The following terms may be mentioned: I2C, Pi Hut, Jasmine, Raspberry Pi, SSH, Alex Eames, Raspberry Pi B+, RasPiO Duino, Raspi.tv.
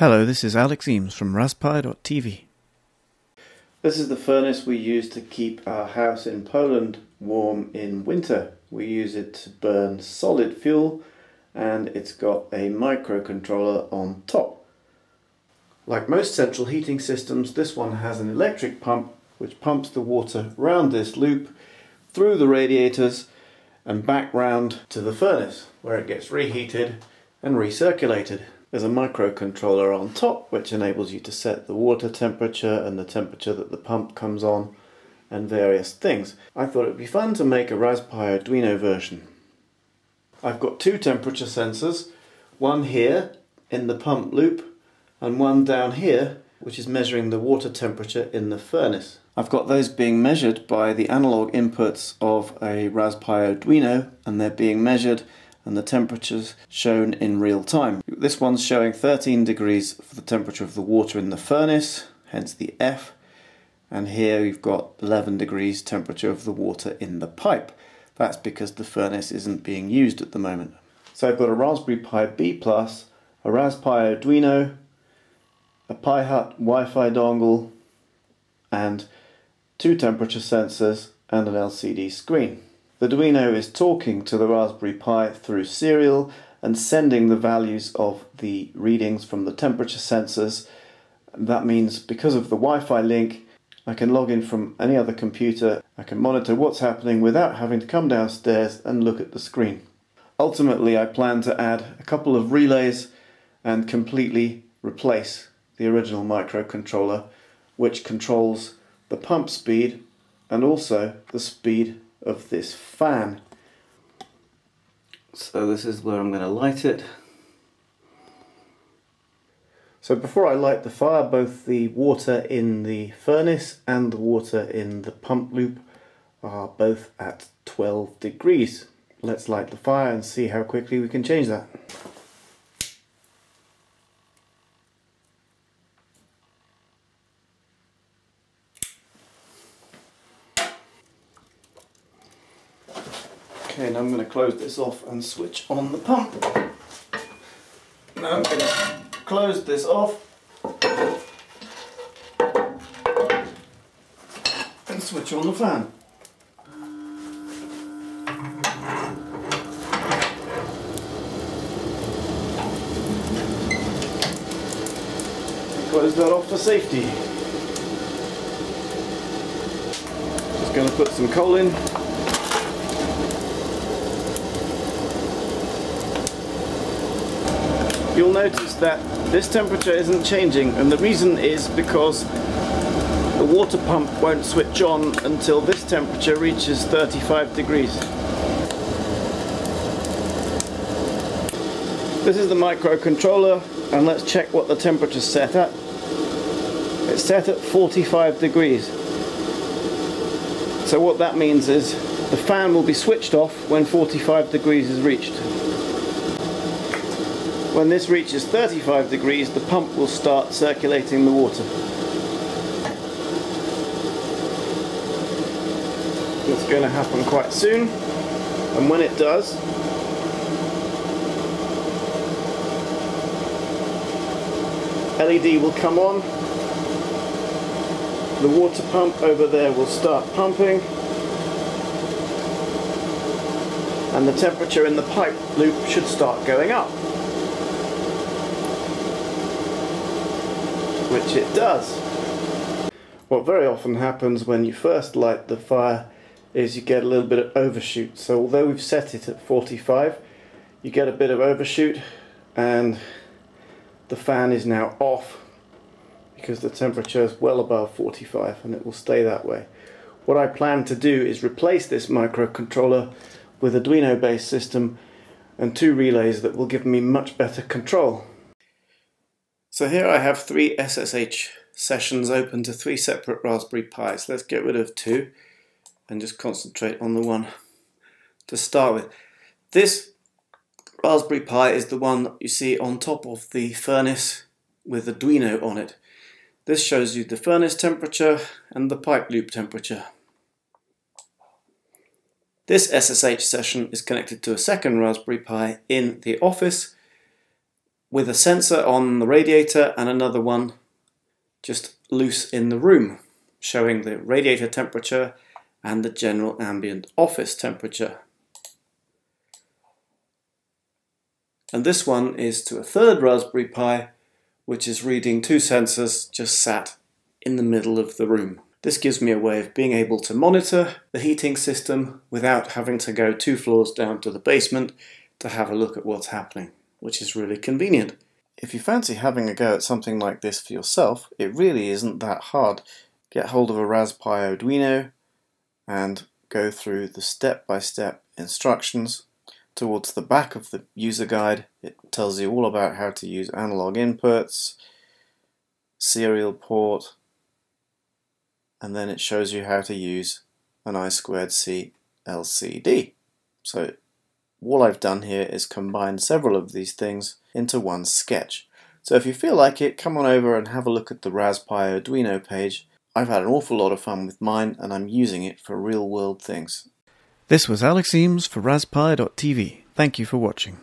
Hello, this is Alex Eames from Raspi.tv. This is the furnace we use to keep our house in Poland warm in winter. We use it to burn solid fuel, and it's got a microcontroller on top. Like most central heating systems, this one has an electric pump which pumps the water round this loop, through the radiators and back round to the furnace, where it gets reheated and recirculated. There's a microcontroller on top which enables you to set the water temperature and the temperature that the pump comes on and various things. I thought it would be fun to make a RasPiO Duino version. I've got two temperature sensors, one here in the pump loop and one down here which is measuring the water temperature in the furnace. I've got those being measured by the analog inputs of a RasPiO Duino, and they're being measured and the temperatures shown in real time. This one's showing 13 degrees for the temperature of the water in the furnace, hence the F, and here we've got 11 degrees temperature of the water in the pipe. That's because the furnace isn't being used at the moment. So I've got a Raspberry Pi B+, a RasPiO Duino, a Pi Hut Wi-Fi dongle, and two temperature sensors and an LCD screen. The Duino is talking to the Raspberry Pi through serial and sending the values of the readings from the temperature sensors. That means because of the Wi-Fi link, I can log in from any other computer. I can monitor what's happening without having to come downstairs and look at the screen. Ultimately, I plan to add a couple of relays and completely replace the original microcontroller, which controls the pump speed and also the speed of this fan. So this is where I'm going to light it. So before I light the fire, both the water in the furnace and the water in the pump loop are both at 12 degrees. Let's light the fire and see how quickly we can change that. Okay, now I'm going to close this off and switch on the pump. Now I'm going to close this off and switch on the fan. Close that off for safety. Just going to put some coal in. You'll notice that this temperature isn't changing, and the reason is because the water pump won't switch on until this temperature reaches 35 degrees. This is the microcontroller, and let's check what the temperature's set at. It's set at 45 degrees. So what that means is the fan will be switched off when 45 degrees is reached. When this reaches 35 degrees, the pump will start circulating the water. It's going to happen quite soon, and when it does, LED will come on, the water pump over there will start pumping, and the temperature in the pipe loop should start going up. Which it does. What very often happens when you first light the fire is you get a little bit of overshoot. So although we've set it at 45, you get a bit of overshoot and the fan is now off because the temperature is well above 45 and it will stay that way. What I plan to do is replace this microcontroller with a Duino based system and two relays that will give me much better control. So here I have three SSH sessions open to three separate Raspberry Pis. Let's get rid of two and just concentrate on the one to start with. This Raspberry Pi is the one that you see on top of the furnace with the Duino on it. This shows you the furnace temperature and the pipe loop temperature. This SSH session is connected to a second Raspberry Pi in the office, with a sensor on the radiator and another one just loose in the room, showing the radiator temperature and the general ambient office temperature. And this one is to a third Raspberry Pi, which is reading two sensors just sat in the middle of the room. This gives me a way of being able to monitor the heating system without having to go 2 floors down to the basement to have a look at what's happening, which is really convenient. If you fancy having a go at something like this for yourself, it really isn't that hard. Get hold of a RasPiO Duino and go through the step-by-step instructions. Towards the back of the user guide, it tells you all about how to use analog inputs, serial port, and then it shows you how to use an I2C LCD. So all I've done here is combine several of these things into one sketch. So if you feel like it, come on over and have a look at the RasPiO Duino page. I've had an awful lot of fun with mine and I'm using it for real world things. This was Alex Eames for RasPi.tv. Thank you for watching.